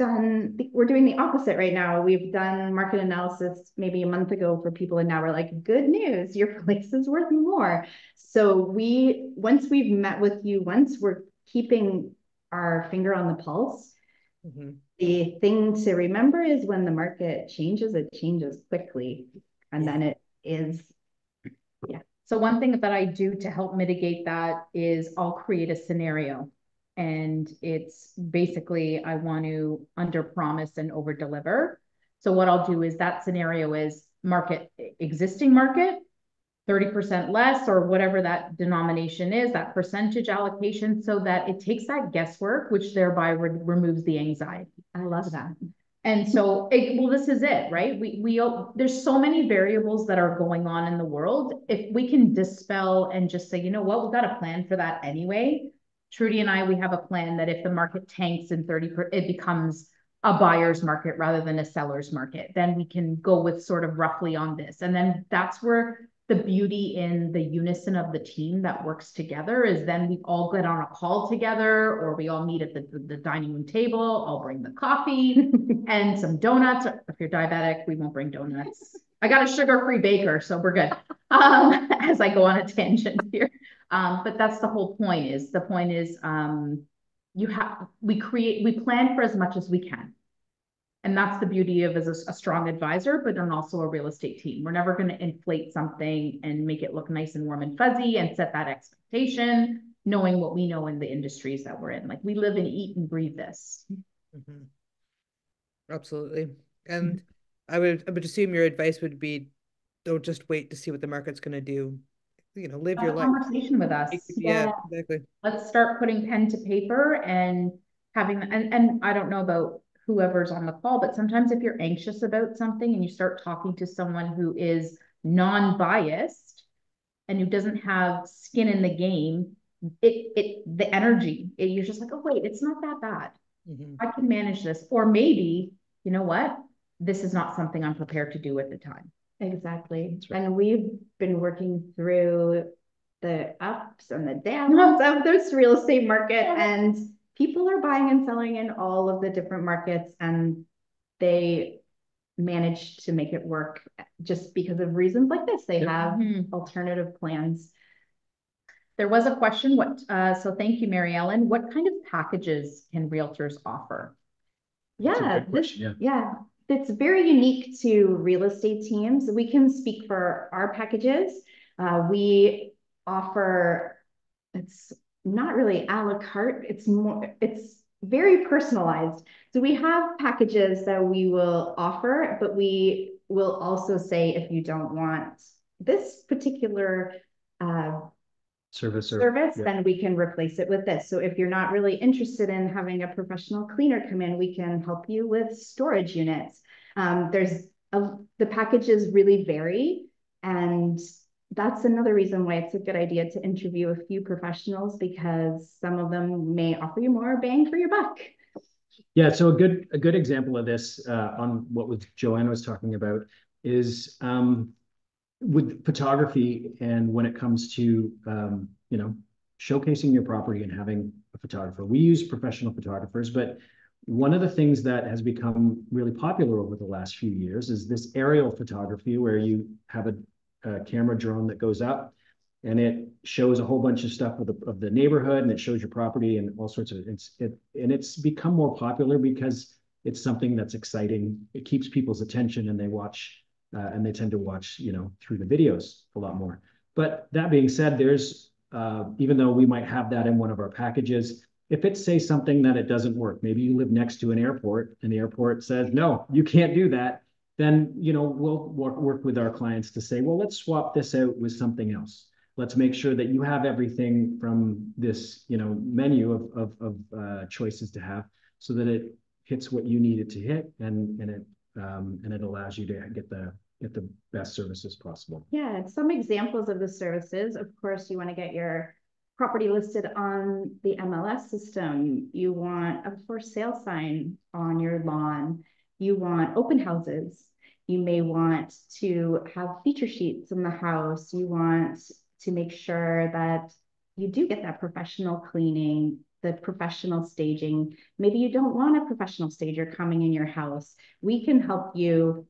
doing the opposite right now. We've done market analysis maybe a month ago for people, and now we're like, good news, your place is worth more. So once we've met with you once, we're keeping our finger on the pulse. The thing to remember is when the market changes, it changes quickly. And then it is, So one thing that I do to help mitigate that is I'll create a scenario. And it's basically, I want to under promise and over deliver. So what I'll do is that scenario is existing market, 30% less or whatever that denomination is, that percentage allocation, so that it takes that guesswork, which thereby removes the anxiety. I love that. And so, this is it, right? There's so many variables that are going on in the world. If we can dispel and just say, you know what, we've got a plan for that anyway. Trudy and I, we have a plan that if the market tanks in 30%, it becomes a buyer's market rather than a seller's market. Then we can go with sort of roughly on this. And then that's where the beauty in the unison of the team that works together is then we all get on a call together, or we all meet at the dining room table. I'll bring the coffee and some donuts. If you're diabetic, we won't bring donuts. I got a sugar-free baker, so we're good. As I go on a tangent here. But that's the whole point is, we plan for as much as we can. And that's the beauty of as a strong advisor, but then also a real estate team. We're never going to inflate something and make it look nice and warm and fuzzy and set that expectation, knowing what we know in the industries that we're in. Like, we live and eat and breathe this. Absolutely. And I would assume your advice would be, don't just wait to see what the market's going to do. Live your life. Conversation with us. Yeah, exactly. Let's start putting pen to paper and having, and I don't know about whoever's on the call, but sometimes if you're anxious about something and you start talking to someone who is non-biased and who doesn't have skin in the game, the energy, you're just like, oh wait, it's not that bad. I can manage this. Or maybe, you know what? This is not something I'm prepared to do at the time. Exactly. Right. And we've been working through the ups and the downs of this real estate market, and people are buying and selling in all of the different markets, and they managed to make it work just because of reasons like this. They have alternative plans. There was a question, so thank you, Mary Ellen, what kind of packages can realtors offer? Yeah, it's very unique to real estate teams. We can speak for our packages. We offer, it's not really a la carte, it's very personalized. So we have packages that we will offer, but we will also say, if you don't want this particular service, then we can replace it with this. So if you're not really interested in having a professional cleaner come in, we can help you with storage units. The packages really vary, and that's another reason why it's a good idea to interview a few professionals, because some of them may offer you more bang for your buck. Yeah, so a good example of this on what Joanne was talking about is with photography, and when it comes to showcasing your property and having a photographer. We use professional photographers, but one of the things that has become really popular over the last few years is this aerial photography, where you have a camera drone that goes up and it shows a whole bunch of stuff of the neighborhood, and it shows your property and all sorts of and it's become more popular because it's something that's exciting. It keeps people's attention, and they watch and they tend to watch through the videos a lot more. But that being said, there's even though we might have that in one of our packages, if it's say something that it doesn't work, maybe you live next to an airport and the airport says, no, you can't do that, then we'll work with our clients to say, well, let's swap this out with something else. Let's make sure that you have everything from this menu of choices to have, so that it hits what you need it to hit, and it allows you to get the best services possible. Yeah, some examples of the services. Of course, you want to get your property listed on the MLS system. You want a for sale sign on your lawn. You want open houses. You may want to have feature sheets in the house. You want to make sure that you do get that professional cleaning, the professional staging. Maybe you don't want a professional stager coming in your house. We can help you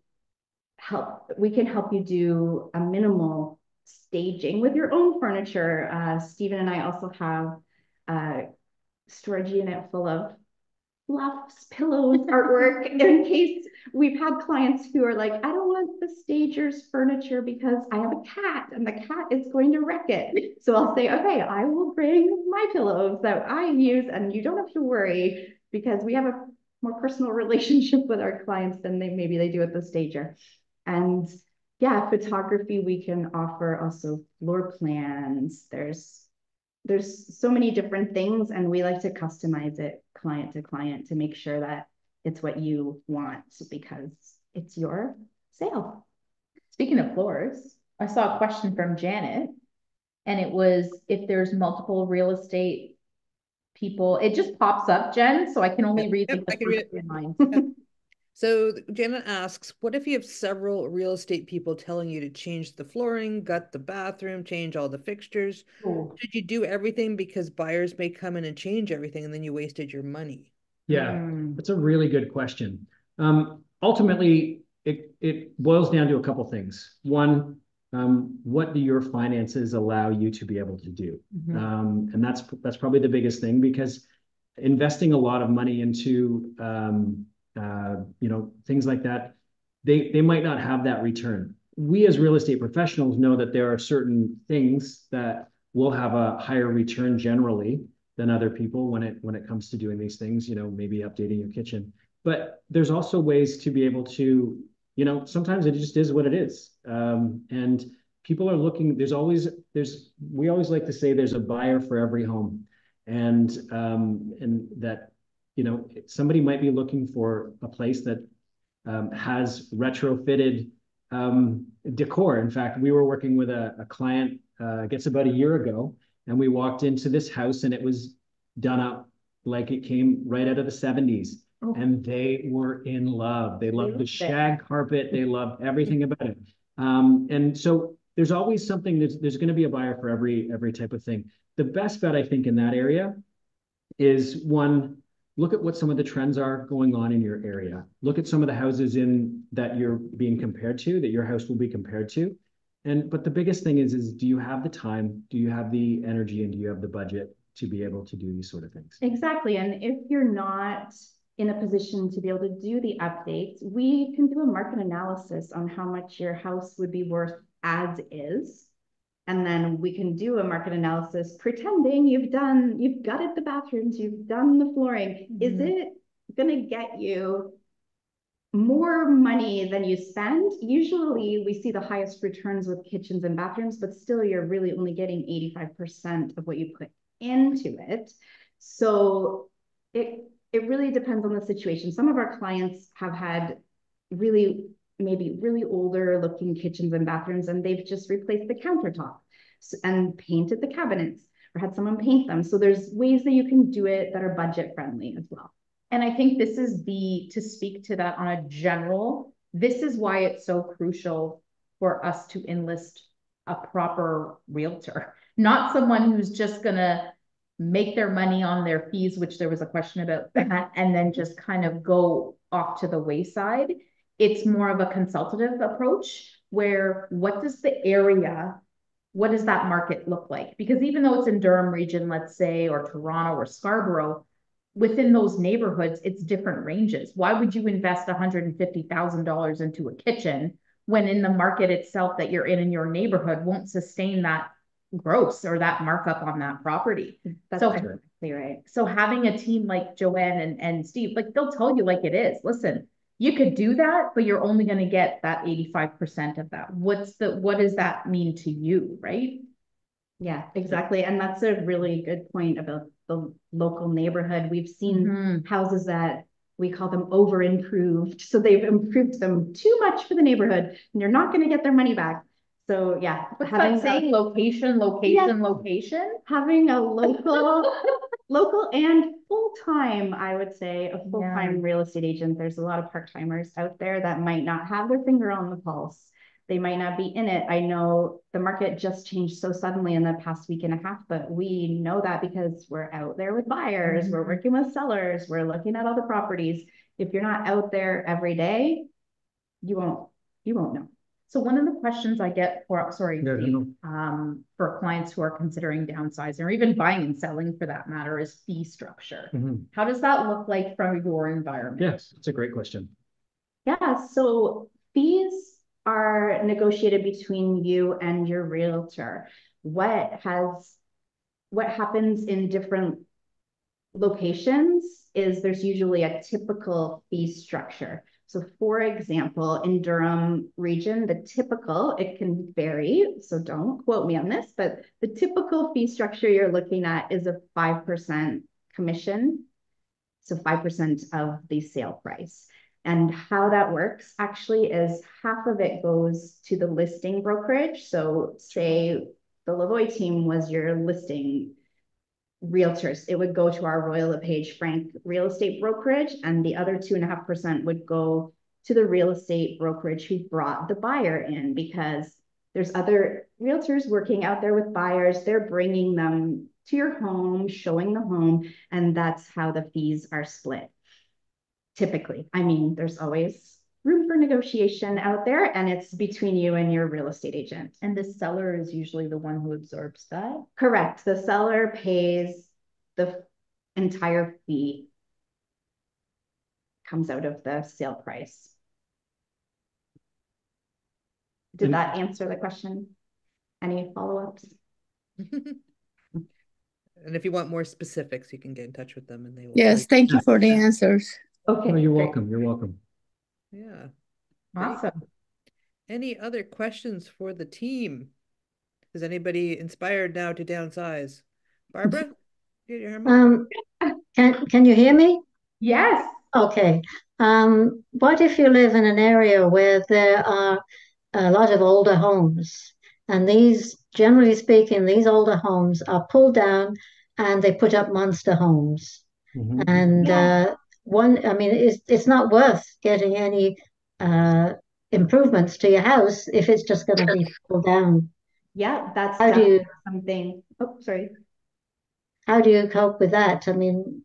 do a minimal staging with your own furniture. Stephen and I also have a storage unit full of fluffs, pillows, artwork, in case we've had clients who are like, I don't want the stager's furniture because I have a cat and the cat is going to wreck it. So I'll say, okay, I will bring my pillows that I use, and you don't have to worry, because we have a more personal relationship with our clients than maybe they do with the stager. And yeah, photography, we can offer also floor plans. There's so many different things, and we like to customize it client to client to make sure that it's what you want, because it's your sale. Speaking of floors, I saw a question from Janet, and it was if there's multiple real estate people. It just pops up, Jen, so I can only read the first. So Janet asks, what if you have several real estate people telling you to change the flooring, gut the bathroom, change all the fixtures? Oh. Should you do everything because buyers may come in and change everything, and then you wasted your money? Yeah, that's a really good question. Ultimately, it boils down to a couple things. One, what do your finances allow you to be able to do? Mm-hmm. And that's probably the biggest thing, because investing a lot of money into things like that, they might not have that return. We as real estate professionals know that there are certain things that will have a higher return generally than other people when it comes to doing these things, maybe updating your kitchen. But there's also ways to be able to, sometimes it just is what it is. And people are looking, we always like to say there's a buyer for every home. And that, somebody might be looking for a place that has retrofitted decor. In fact, we were working with a client, I guess about a year ago, and we walked into this house and it was done up like it came right out of the 70s. Oh. And they were in love. They loved the shag carpet. They loved everything about it. And so there's always something, there's going to be a buyer for every type of thing. The best bet, I think, in that area is one, look at what some of the trends are going on in your area. Look at some of the houses in that you're being compared to, that your house will be compared to. But the biggest thing is do you have the time? Do you have the energy? And do you have the budget to be able to do these sort of things? Exactly. And if you're not in a position to be able to do the updates, we can do a market analysis on how much your house would be worth as is. And then we can do a market analysis pretending you've gutted the bathrooms, you've done the flooring. Mm-hmm. Is it going to get you more money than you spend? Usually we see the highest returns with kitchens and bathrooms, but still you're really only getting 85% of what you put into it. So it really depends on the situation. Some of our clients have had really older looking kitchens and bathrooms, and they've just replaced the countertop and painted the cabinets or had someone paint them. So there's ways that you can do it that are budget friendly as well. And I think this is to speak to that on a general, this is why it's so crucial for us to enlist a proper realtor, not someone who's just going to make their money on their fees, which there was a question about that, and then just kind of go off to the wayside. It's more of a consultative approach where what does the area, what does that market look like? Because even though it's in Durham region, let's say, or Toronto or Scarborough, within those neighborhoods, it's different ranges. Why would you invest $150,000 into a kitchen when in the market itself that you're in your neighborhood won't sustain that gross or that markup on that property? That's exactly right. So having a team like Joanne and Steve, like they'll tell you like it is. Listen, you could do that, but you're only going to get that 85% of that. What does that mean to you, right? Yeah, exactly. And that's a really good point about the local neighborhood. We've seen houses that we call them over improved. So they've improved them too much for the neighborhood and they're not going to get their money back. So yeah, saying location, having a local and full-time, I would say a full-time real estate agent. There's a lot of part-timers out there that might not have their finger on the pulse. They might not be in it. I know the market just changed so suddenly in the past week and a half, but we know that because we're out there with buyers, we're working with sellers, we're looking at all the properties. If you're not out there every day, you won't know. So one of the questions I get for clients who are considering downsizing or even buying and selling for that matter is fee structure. Mm-hmm. How does that look like from your environment? Yes, it's a great question. Yeah, so fees are negotiated between you and your realtor. What happens in different locations is there's usually a typical fee structure. So for example, in Durham region, the typical, it can vary, so don't quote me on this, but the typical fee structure you're looking at is a 5% commission. So 5% of the sale price. And how that works actually is half of it goes to the listing brokerage. So say the Lavoie team was your listing realtors, it would go to our Royal LePage Frank real estate brokerage, and the other 2.5% would go to the real estate brokerage who brought the buyer in, because there's other realtors working out there with buyers. They're bringing them to your home, showing the home, and that's how the fees are split. Typically, I mean, there's always room for negotiation out there, and it's between you and your real estate agent. And the seller is usually the one who absorbs that? Correct. The seller pays the entire fee, comes out of the sale price. Did that answer the question? Any follow-ups? And if you want more specifics, you can get in touch with them and they will. Yes, thank you for the answers. Okay. Oh, you're welcome. You're welcome. Yeah. Awesome. Any other questions for the team? Is anybody inspired now to downsize? Barbara? Did you hear me? Can you hear me? Yes. Okay. What if you live in an area where there are a lot of older homes, and these, generally speaking, these older homes are pulled down and they put up monster homes? Mm-hmm. And I mean, it's not worth getting any improvements to your house if it's just going to be pulled down. Yeah, that's something. Oh, sorry. How do you cope with that? I mean,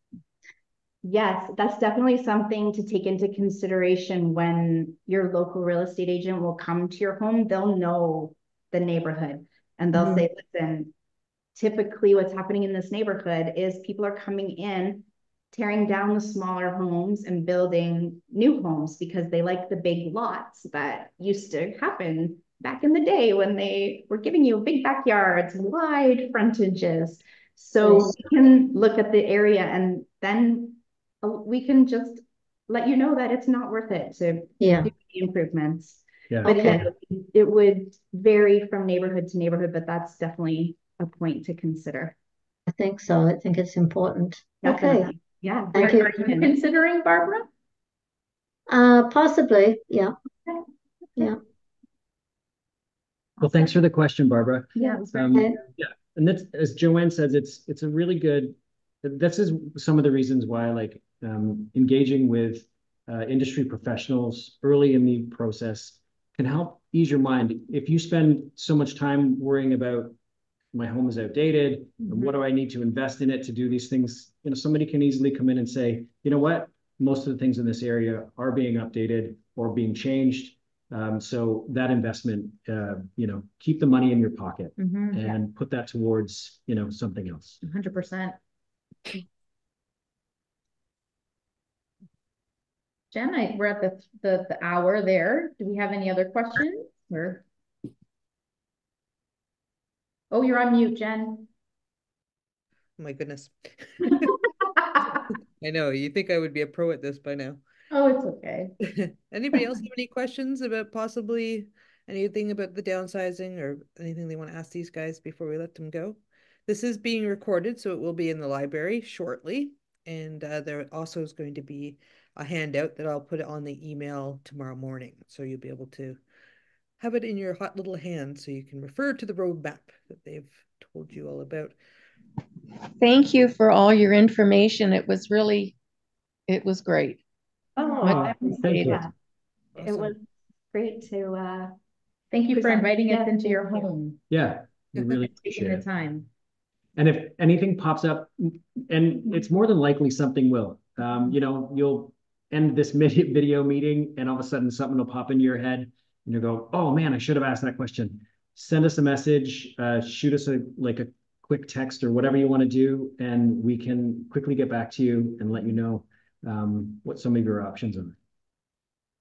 yes, that's definitely something to take into consideration when your local real estate agent will come to your home. They'll know the neighborhood and they'll say, listen, typically what's happening in this neighborhood is people are coming in, tearing down the smaller homes and building new homes because they like the big lots that used to happen back in the day when they were giving you big backyards, wide frontages. So we can look at the area and then we can just let you know that it's not worth it to do the improvements. Yeah. But it would vary from neighborhood to neighborhood, but that's definitely a point to consider. I think so. I think it's important. Definitely. Okay. Yeah. Thank you. Are you considering, Barbara? Possibly. Yeah. Okay. Yeah. Well, thanks for the question, Barbara. Yeah. Yeah. And that's, as Joanne says, it's a really good, this is some of the reasons why I like engaging with industry professionals early in the process can help ease your mind. If you spend so much time worrying about my home is outdated, what do I need to invest in it to do these things? You know, somebody can easily come in and say, you know what, most of the things in this area are being updated or being changed. So that investment, you know, keep the money in your pocket and put that towards, you know, something else. 100%. Jen, we're at the hour there. Do we have any other questions? Or... Oh, you're on mute, Jen. Oh my goodness. I know, you think I would be a pro at this by now. Oh, it's okay. Anybody else have any questions about possibly anything about the downsizing or anything they want to ask these guys before we let them go? This is being recorded, so it will be in the library shortly. And there also is going to be a handout that I'll put on the email tomorrow morning. So you'll be able to have it in your hot little hand so you can refer to the roadmap that they've told you all about. Thank you for all your information. It was really, it was great. Oh, thank you. Awesome. It was great to thank you for inviting us into your home. Yeah, we really appreciate the time. And if anything pops up, and it's more than likely something will, you know, you'll end this video meeting and all of a sudden something will pop into your head and you'll go, oh man, I should have asked that question. Send us a message, shoot us a quick text or whatever you want to do, and we can quickly get back to you and let you know what some of your options are.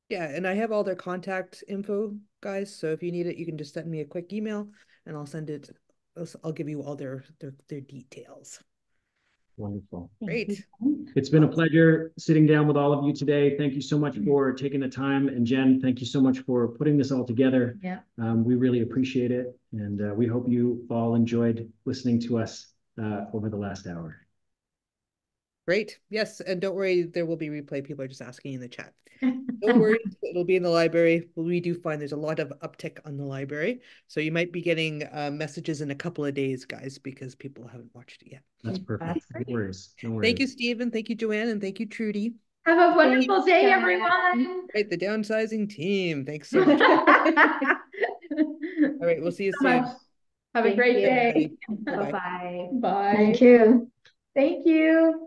Yeah, and I have all their contact info, guys, so if you need it, you can just send me a quick email and I'll send it, I'll give you all their details. Wonderful. Great. It's been a pleasure sitting down with all of you today. Thank you so much for taking the time, and Jen, thank you so much for putting this all together. Yeah. We really appreciate it, and we hope you all enjoyed listening to us over the last hour. Great. Yes. And don't worry, there will be replay. People are just asking in the chat. Don't worry. It'll be in the library. We do find there's a lot of uptick on the library. So you might be getting messages in a couple of days, guys, because people haven't watched it yet. That's perfect. That's no worries. No worries. Thank you, Stephen. Thank you, Joanne. And thank you, Trudy. Have a wonderful day, everyone. Right. The downsizing team. Thanks so much. All right. We'll see you soon. Have a great day. Bye-bye. Bye. Thank you. Thank you.